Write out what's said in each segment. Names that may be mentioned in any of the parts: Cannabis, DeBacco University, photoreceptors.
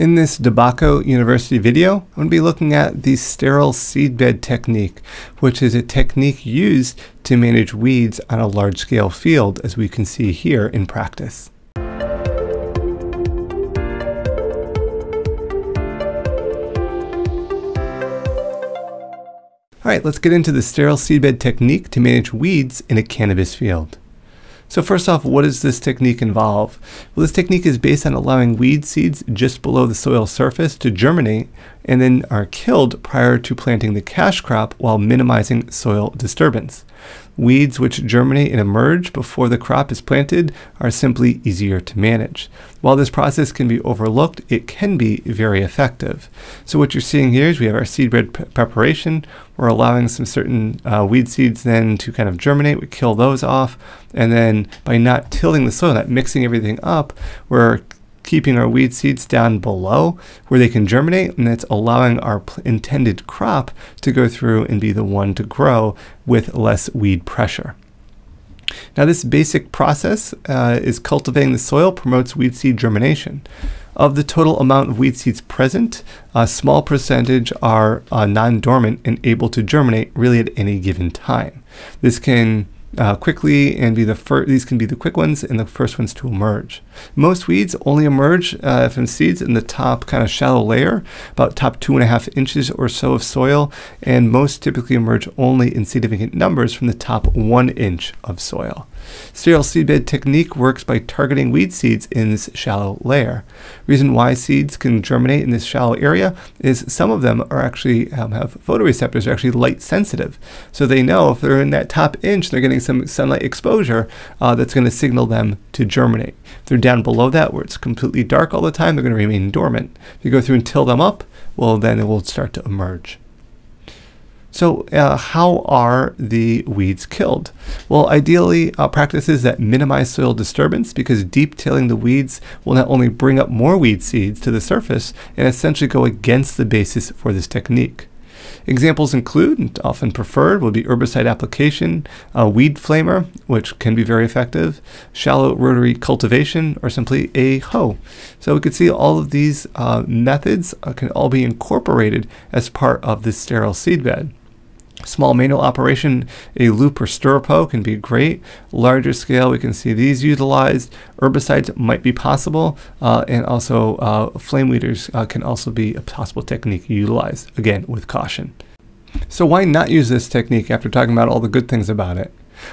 In this DeBacco University video, I'm going to be looking at the sterile seedbed technique, which is a technique used to manage weeds on a large-scale field, as we can see here in practice. Alright, let's get into the sterile seedbed technique to manage weeds in a cannabis field. So first off, what does this technique involve? Well, this technique is based on allowing weed seeds just below the soil surface to germinate and then are killed prior to planting the cash crop while minimizing soil disturbance. Weeds which germinate and emerge before the crop is planted are simply easier to manage. While this process can be overlooked, it can be very effective. So what you're seeing here is we have our seedbed preparation. We're allowing some certain weed seeds then to kind of germinate. We kill those off, and then by not tilling the soil, not mixing everything up, we're keeping our weed seeds down below where they can germinate, and that's allowing our intended crop to go through and be the one to grow with less weed pressure. Now, this basic process is cultivating the soil promotes weed seed germination. Of the total amount of weed seeds present, a small percentage are non-dormant and able to germinate really at any given time. This can quickly and be these can be the quick ones and the first ones to emerge. Most weeds only emerge from seeds in the top kind of shallow layer, about top 2.5 inches or so of soil, and most typically emerge only in significant numbers from the top 1 inch of soil. Sterile seedbed technique works by targeting weed seeds in this shallow layer. Reason why seeds can germinate in this shallow area is some of them are actually have photoreceptors, are actually light sensitive. So they know if they're in that top inch, they're getting some sunlight exposure that's going to signal them to germinate. If they're down below that where it's completely dark all the time, they're going to remain dormant. If you go through and till them up, well, then it will start to emerge. So how are the weeds killed? Well, ideally practices that minimize soil disturbance, because deep tilling the weeds will not only bring up more weed seeds to the surface and essentially go against the basis for this technique. Examples include, and often preferred, will be herbicide application, a weed flamer, which can be very effective, shallow rotary cultivation, or simply a hoe. So we could see all of these methods can all be incorporated as part of this sterile seedbed. Small manual operation, a loop or stirrup hoe can be great. Larger scale, we can see these utilized. Herbicides might be possible, and also flame weeders can also be a possible technique utilized, again, with caution. So why not use this technique after talking about all the good things about it?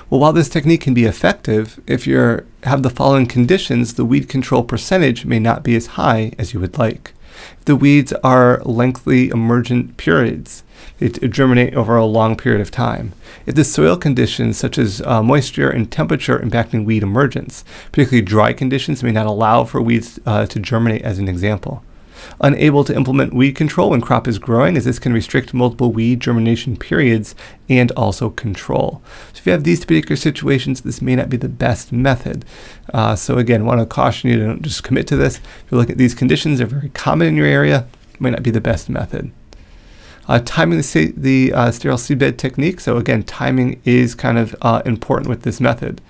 Well, while this technique can be effective, if you have the following conditions, the weed control percentage may not be as high as you would like. If the weeds are lengthy emergent periods, they germinate over a long period of time. If the soil conditions such as moisture and temperature impacting weed emergence, particularly dry conditions, may not allow for weeds to germinate, as an example. Unable to implement weed control when crop is growing, as this can restrict multiple weed germination periods and also control. So if you have these particular situations, this may not be the best method. So again, want to caution you to don't just commit to this. If you look at these conditions, they're very common in your area, it might not be the best method. Timing the sterile seedbed technique. So again, timing is kind of important with this method.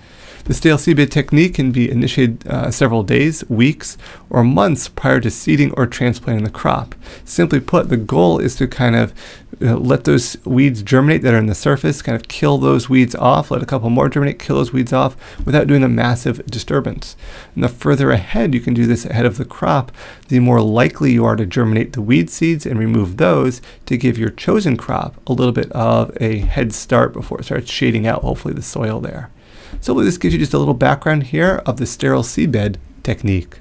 The sterile seedbed technique can be initiated several days, weeks, or months prior to seeding or transplanting the crop. Simply put, the goal is to kind of let those weeds germinate that are in the surface, kind of kill those weeds off, let a couple more germinate, kill those weeds off without doing a massive disturbance. And the further ahead you can do this ahead of the crop, the more likely you are to germinate the weed seeds and remove those to give your chosen crop a little bit of a head start before it starts shading out, hopefully, the soil there. So this gives you just a little background here of the sterile seedbed technique.